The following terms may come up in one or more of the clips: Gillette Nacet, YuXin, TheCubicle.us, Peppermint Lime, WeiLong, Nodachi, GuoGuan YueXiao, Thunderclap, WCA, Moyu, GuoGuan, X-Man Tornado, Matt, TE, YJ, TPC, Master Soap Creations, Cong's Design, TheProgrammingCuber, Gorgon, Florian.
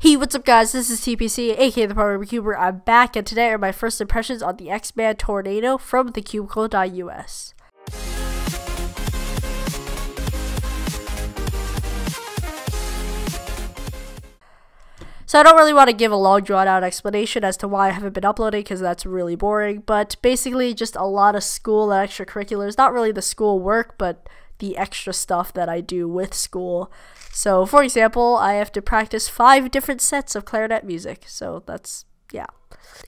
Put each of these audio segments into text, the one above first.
Hey, what's up guys, this is TPC, aka TheProgrammingCuber. I'm back, and today are my first impressions on the X-Man Tornado from TheCubicle.us. So I don't really want to give a long drawn out explanation as to why I haven't been uploading because that's really boring, but basically just a lot of school and extracurriculars, not really the school work, but the extra stuff that I do with school. So for example, I have to practice 5 different sets of clarinet music, so that's, yeah.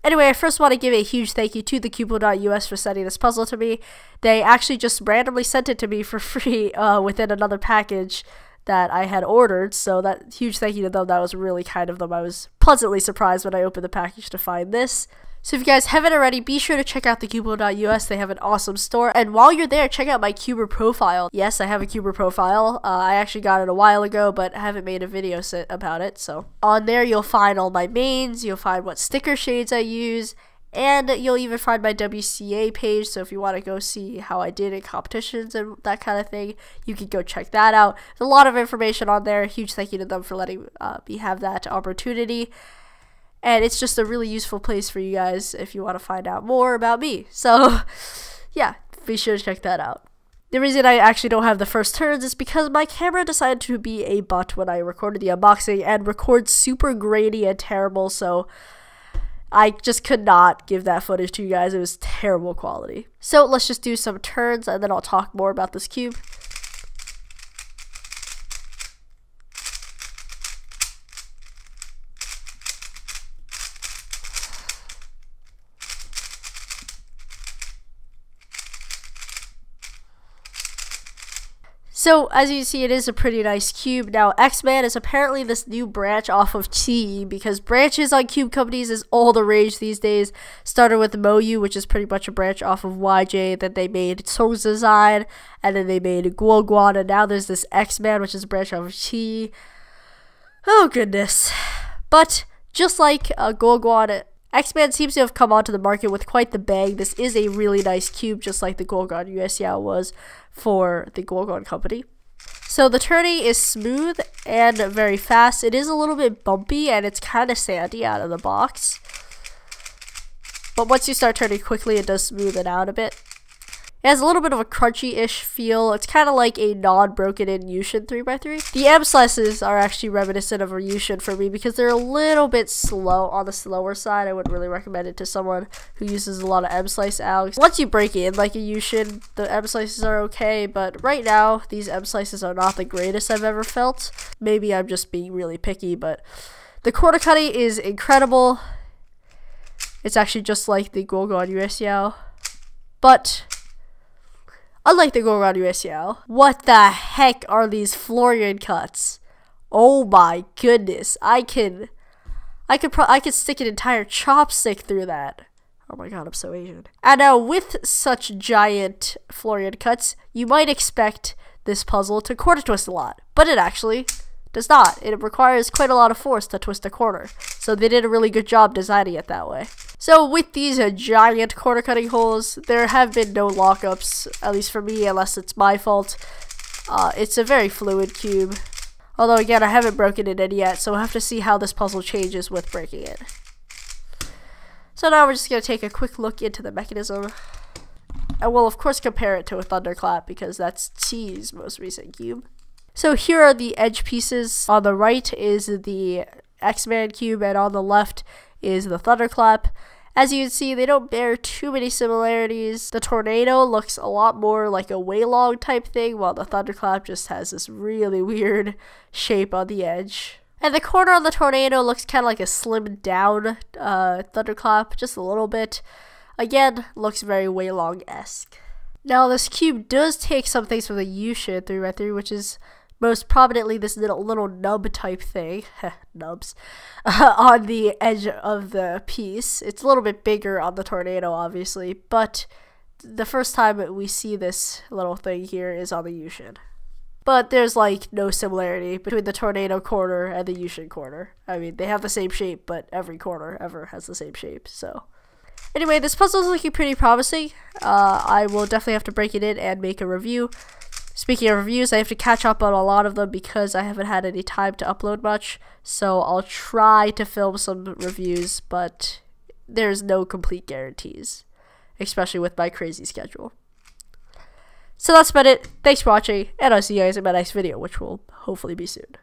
Anyway, I first want to give a huge thank you to TheCubicle.us for sending this puzzle to me. They actually just randomly sent it to me for free within another package that I had ordered, so that huge thank you to them. That was really kind of them. I was pleasantly surprised when I opened the package to find this. So if you guys haven't already, be sure to check out TheCubicle.us. They have an awesome store. And while you're there, check out my Cuber profile. Yes, I have a Cuber profile. I actually got it a while ago, but I haven't made a video about it. So on there, you'll find all my mains. You'll find what sticker shades I use. And you'll even find my WCA page. So if you want to go see how I did in competitions and that kind of thing, you can go check that out. There's a lot of information on there. Huge thank you to them for letting me have that opportunity. And it's just a really useful place for you guys if you want to find out more about me. So, yeah, be sure to check that out. The reason I actually don't have the first turns is because my camera decided to be a butt when I recorded the unboxing and records super grainy and terrible, so I just could not give that footage to you guys. It was terrible quality. So let's just do some turns and then I'll talk more about this cube. So, as you see, it is a pretty nice cube. Now, X-Man is apparently this new branch off of TE, because branches on cube companies is all the rage these days. Started with Moyu, which is pretty much a branch off of YJ, then they made Cong's Design, and then they made GuoGuan, and now there's this X-Man, which is a branch off of TE. Oh, goodness. But, just like GuoGuan, X-Man seems to have come onto the market with quite the bang. This is a really nice cube, just like the GuoGuan YueXiao was for the Gorgon company. So the turning is smooth and very fast. It is a little bit bumpy and it's kind of sandy out of the box. But once you start turning quickly, it does smooth it out a bit. It has a little bit of a crunchy-ish feel. It's kind of like a non-broken-in YuXin 3x3. The M slices are actually reminiscent of a YuXin for me because they're a little bit slow, on the slower side. I wouldn't really recommend it to someone who uses a lot of M slice out. Once you break in like a YuXin, the M slices are okay, but right now, these M slices are not the greatest I've ever felt. Maybe I'm just being really picky, but the quarter cutting is incredible. It's actually just like the GuoGuan YueXiao, but unlike the GuoGuan YueXiao, what the heck are these Florian cuts? Oh my goodness, I could stick an entire chopstick through that. Oh my god, I'm so Asian. And now with such giant Florian cuts, you might expect this puzzle to quarter twist a lot, but it actually does not. It requires quite a lot of force to twist a corner, so they did a really good job designing it that way. So with these giant corner cutting holes, there have been no lockups, at least for me, unless it's my fault. It's a very fluid cube. Although again, I haven't broken it in yet, so we'll have to see how this puzzle changes with breaking it. So now we're just going to take a quick look into the mechanism. And we'll of course compare it to a Thunderclap because that's TE's most recent cube. So here are the edge pieces. On the right is the X-Man cube and on the left is the Thunderclap. As you can see, they don't bear too many similarities. The Tornado looks a lot more like a WeiLong type thing, while the Thunderclap just has this really weird shape on the edge. And the corner on the Tornado looks kind of like a slimmed down Thunderclap, just a little bit. Again, looks very WeiLong-esque. Now this cube does take some things from the YuXin 3x3, which is most prominently this little nub type thing, nubs, on the edge of the piece. It's a little bit bigger on the Tornado, obviously, but the first time we see this little thing here is on the YuXin. But there's like no similarity between the Tornado corner and the YuXin corner. I mean, they have the same shape, but every corner ever has the same shape, so. Anyway, this puzzle is looking pretty promising. I will definitely have to break it in and make a review. Speaking of reviews, I have to catch up on a lot of them because I haven't had any time to upload much, so I'll try to film some reviews, but there's no complete guarantees, especially with my crazy schedule. So that's about it. Thanks for watching, and I'll see you guys in my next video, which will hopefully be soon.